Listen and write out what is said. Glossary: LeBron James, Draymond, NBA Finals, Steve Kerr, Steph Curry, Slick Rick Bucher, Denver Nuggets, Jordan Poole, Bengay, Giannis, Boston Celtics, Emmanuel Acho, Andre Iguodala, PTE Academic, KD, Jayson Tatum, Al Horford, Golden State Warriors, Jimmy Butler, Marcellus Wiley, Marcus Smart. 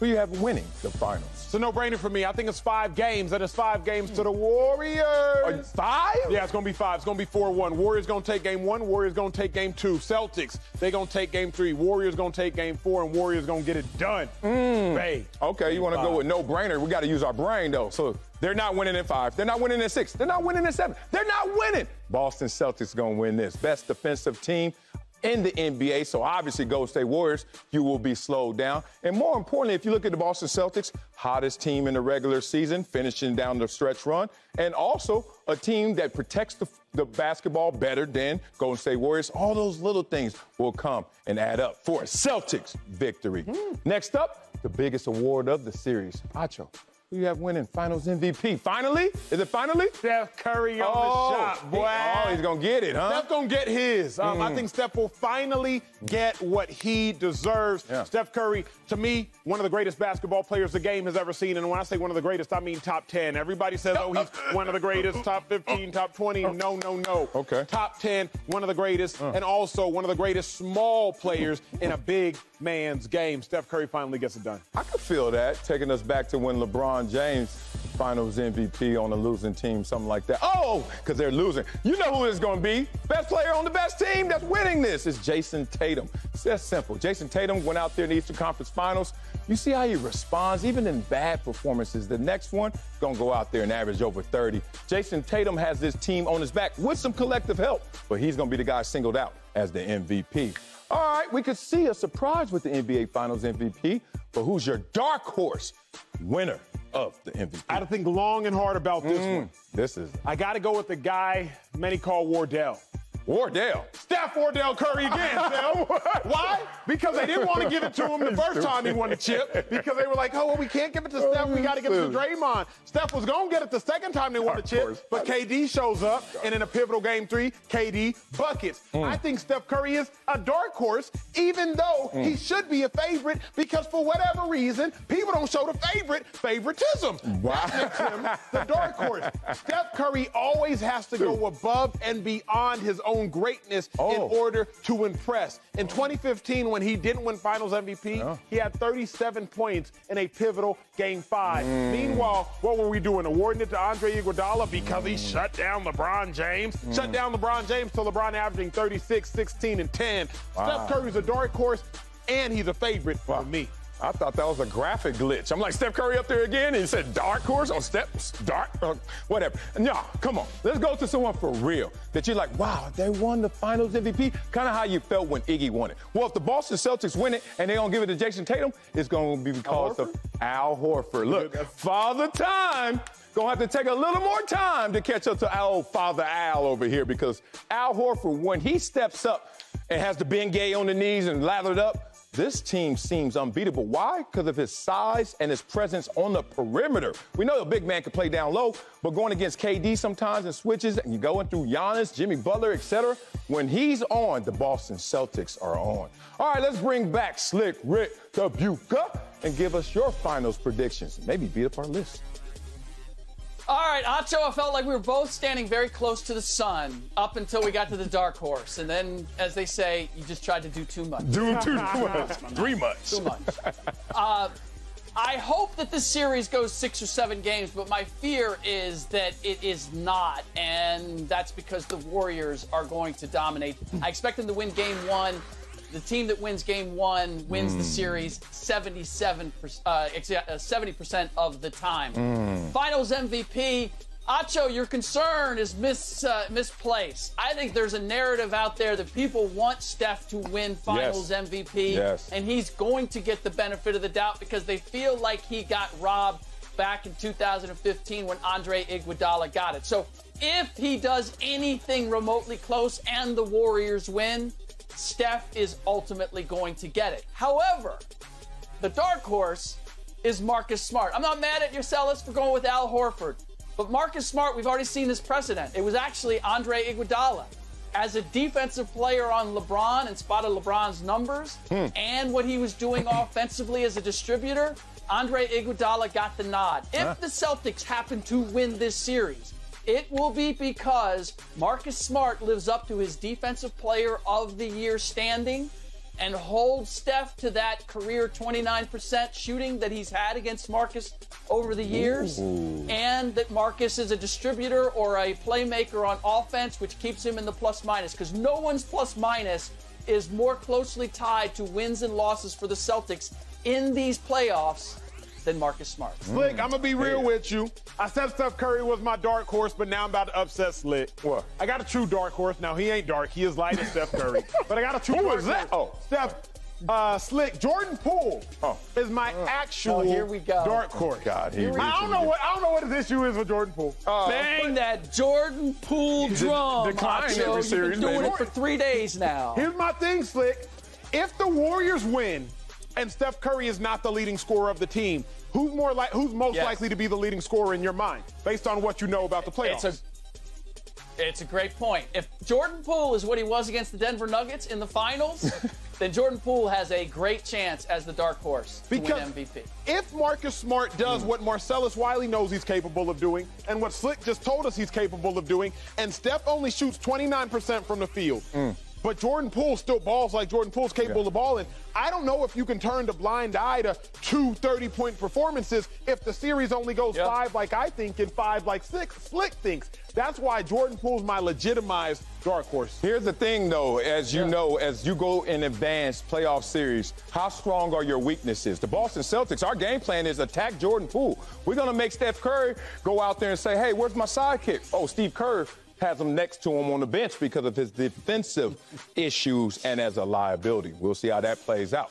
who you have winning the finals. It's a no-brainer for me. I think it's 5 games, and it's 5 games to the Warriors. 5? Yeah, it's going to be 5. It's going to be 4-1. Warriors going to take game 1. Warriors going to take game 2. Celtics, they going to take game 3. Warriors going to take game 4, and Warriors going to get it done. Babe. Okay, you want to go with no-brainer. We got to use our brain, though. So they're not winning in 5. They're not winning in 6. They're not winning in 7. They're not winning. Boston Celtics going to win this. Best defensive team in the NBA, so obviously Golden State Warriors, you will be slowed down. And more importantly, if you look at the Boston Celtics, hottest team in the regular season, finishing down the stretch run, and also a team that protects the basketball better than Golden State Warriors. All those little things will come and add up for a Celtics victory. Next up, the biggest award of the series, Acho. Who you have winning Finals MVP? Finally? Is it finally? Steph Curry on the shot, boy. He's going to get it, huh? Steph's going to get his. I think Steph will finally get what he deserves. Yeah. Steph Curry, to me, one of the greatest basketball players the game has ever seen. And when I say one of the greatest, I mean top 10. Everybody says, oh, he's one of the greatest, top 15, top 20. No, no, no. Okay. Top 10, one of the greatest, and also one of the greatest small players in a big man's game. Steph Curry finally gets it done. I could feel that, taking us back to when LeBron James, Finals MVP on a losing team, something like that. Oh, because they're losing. You know who it's going to be. Best player on the best team that's winning this is Jayson Tatum. It's that simple. Jayson Tatum went out there in the Eastern Conference Finals. You see how he responds, even in bad performances. The next one, going to go out there and average over 30. Jayson Tatum has this team on his back with some collective help, but he's going to be the guy singled out as the MVP. All right, we could see a surprise with the NBA Finals MVP, but who's your dark horse winner of the MVP? I had to think long and hard about this one. I got to go with the guy many call Wardell. Steph Wardell Curry again, Sam. Why? Because they didn't want to give it to him the first time he won the chip because they were like, oh, well, we can't give it to Steph. We got to give it to Draymond. Steph was going to get it the second time they won the chip, but KD shows up, and in a pivotal game 3, KD buckets. I think Steph Curry is a dark horse, even though he should be a favorite because for whatever reason, people don't show the favoritism. Wow. That makes him the dark horse. Steph Curry always has to go above and beyond his own greatness in order to impress. In 2015, when he didn't win Finals MVP, he had 37 points in a pivotal Game 5. Meanwhile, what were we doing? Awarding it to Andre Iguodala because he shut down LeBron James? Shut down LeBron James till LeBron averaging 36, 16, and 10. Wow. Steph Curry's a dark horse, and he's a favorite for me. I thought that was a graphic glitch. I'm like, Steph Curry up there again? And he said, dark horse on Steph's dark, whatever. No, come on. Let's go to someone for real that you're like, wow, they won the Finals MVP? Kind of how you felt when Iggy won it. Well, if the Boston Celtics win it and they're going to give it to Jayson Tatum, it's going to be because of Al Horford. Look, Father Time going to have to take a little more time to catch up to our old Father Al over here because Al Horford, when he steps up and has the Bengay on the knees and lathered up, this team seems unbeatable. Why? Because of his size and his presence on the perimeter. We know the big man can play down low, but going against KD sometimes and switches, and you're going through Giannis, Jimmy Butler, etc. When he's on, the Boston Celtics are on. All right, let's bring back Slick Rick Bucher and give us your finals predictions. Maybe beat up our list. All right, Acho, I felt like we were both standing very close to the sun up until we got to the dark horse. And then, as they say, you just tried to do too much. Do too much. 3 much. Too much. I hope that this series goes 6 or 7 games, but my fear is that it is not. And that's because the Warriors are going to dominate. I expect them to win game 1. The team that wins game 1 wins the series 70% of the time. Finals MVP, Acho, your concern is misplaced. I think there's a narrative out there that people want Steph to win Finals MVP, and he's going to get the benefit of the doubt because they feel like he got robbed back in 2015 when Andre Iguodala got it. So if he does anything remotely close and the Warriors win, Steph is ultimately going to get it. However, the dark horse is Marcus Smart. I'm not mad at Marcellus for going with Al Horford, but Marcus Smart, we've already seen this precedent. It was actually Andre Iguodala. As a defensive player on LeBron and spotted LeBron's numbers and what he was doing offensively as a distributor, Andre Iguodala got the nod. If the Celtics happen to win this series, it will be because Marcus Smart lives up to his Defensive Player of the Year standing and hold Steph to that career 29% shooting that he's had against Marcus over the years, and that Marcus is a distributor or a playmaker on offense, which keeps him in the plus-minus, because no one's plus-minus is more closely tied to wins and losses for the Celtics in these playoffs than Marcus Smart. Slick, I'm going to be real with you. I said Steph Curry was my dark horse, but now I'm about to upset Slick. What? I got a true dark horse. Now, he ain't dark. He is light as Steph Curry. But I got a true dark horse. Who was that? Oh, Steph, Slick, Jordan Poole is my actual dark horse. God, I don't know what his issue is with Jordan Poole. Bang that Jordan Poole drum. You've been doing it for 3 days now. Here's my thing, Slick. If the Warriors win, and Steph Curry is not the leading scorer of the team, who's most likely to be the leading scorer in your mind, based on what you know about the playoffs? It's a great point. If Jordan Poole is what he was against the Denver Nuggets in the finals, then Jordan Poole has a great chance as the dark horse to win MVP. If Marcus Smart does what Marcellus Wiley knows he's capable of doing and what Slick just told us he's capable of doing, and Steph only shoots 29% from the field, but Jordan Poole still balls like Jordan Poole's capable of balling. I don't know if you can turn the blind eye to two 30-point performances if the series only goes five like I think and five like Slick thinks. That's why Jordan Poole's my legitimized dark horse. Here's the thing, though. As you know, as you go in advanced playoff series, how strong are your weaknesses? The Boston Celtics, our game plan is attack Jordan Poole. We're going to make Steph Curry go out there and say, hey, where's my sidekick? Oh, Steve Kerr has him next to him on the bench because of his defensive issues and as a liability. We'll see how that plays out.